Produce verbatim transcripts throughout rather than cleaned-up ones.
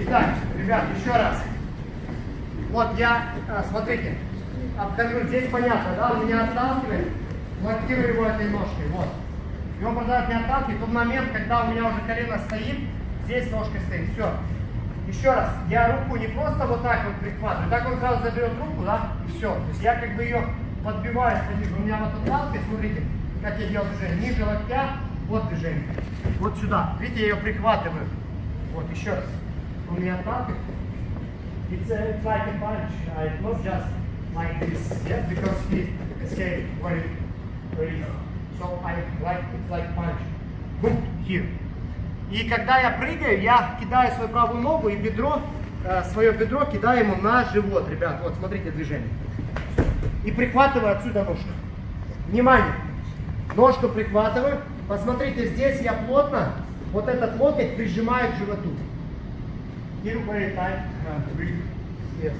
Итак, ребят, еще раз. Вот я, смотрите, открыл, здесь понятно, да, он меня отталкивает, блокирую его этой ножкой, вот. Его продолжает не отталкивать, тот момент, когда у меня уже колено стоит, здесь ножкой стоит, все. Еще раз, я руку не просто вот так вот прихватываю, так он сразу заберет руку, да, и все. То есть я как бы ее подбиваю, смотрите, у меня вот отталкивает, смотрите, как я делаю движение, ниже локтя, вот движение, вот сюда, видите, я ее прихватываю, вот, еще раз, у меня отталкивает. It's, uh, it's like a punch. Uh, it's not just like this, yes, because he escaped very, very easy. So I like it's like punch. Boom, here. И когда я прыгаю, я кидаю свою правую ногу и бедро, э, свое бедро кидаю ему на живот, ребят. Вот, смотрите движение. И прихватываю отсюда ножку. Внимание, ножку прихватываю. Посмотрите, здесь я плотно вот этот локоть прижимаю к животу. Here very tight grip, yes,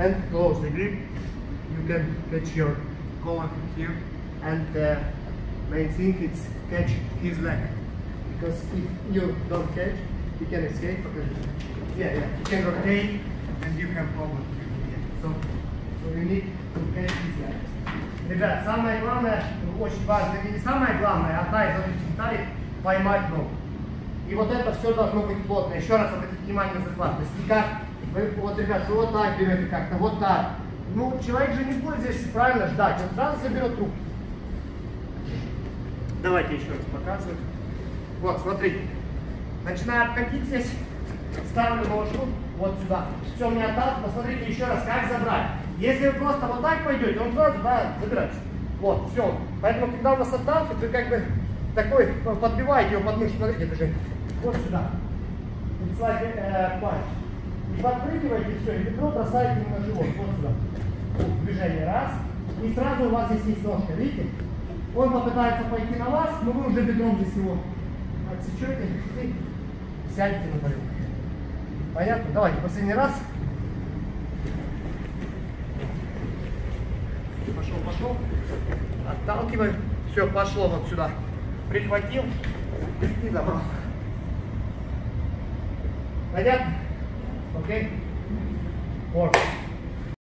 and close the grip. You can catch your collar here, and the main thing is catch his leg, because if you don't catch, he can escape. Yeah, yeah, he can rotate, and you have problem. So, so you need to catch his leg. Ребят, самое главное, очень важно, не самое главное, одна из этих деталей поймать ногу. И вот это все должно быть плотно. Еще раз обратите внимание на захват. То есть никак, вы, вот, ребят, вот так берете как-то, вот так. Ну, человек же не будет здесь правильно ждать, он сразу заберет руку. Давайте еще раз показывать. Вот, смотрите. Начинаю обходить здесь, ставлю ножку вот сюда. Все, у меня так, посмотрите еще раз, как забрать. Если вы просто вот так пойдете, он сразу, да, забирается. Вот, все. Поэтому, когда у вас отталкивает, вы как бы такой, подбиваете его подмышку, смотрите, движение. Вот сюда. It's like a punch. И подпрыгиваете, все, и бедро бросаете ему на живот. Вот сюда. Вот, движение. Раз. И сразу у вас здесь есть ножка. Видите? Он попытается пойти на вас, но вы уже бедром здесь его отсечете и сядете на борьбу. Понятно? Давайте последний раз. Пошел, пошел. Отталкиваем. Все, пошло вот сюда. Прихватил и забрал. Понятно? Окей? Вот.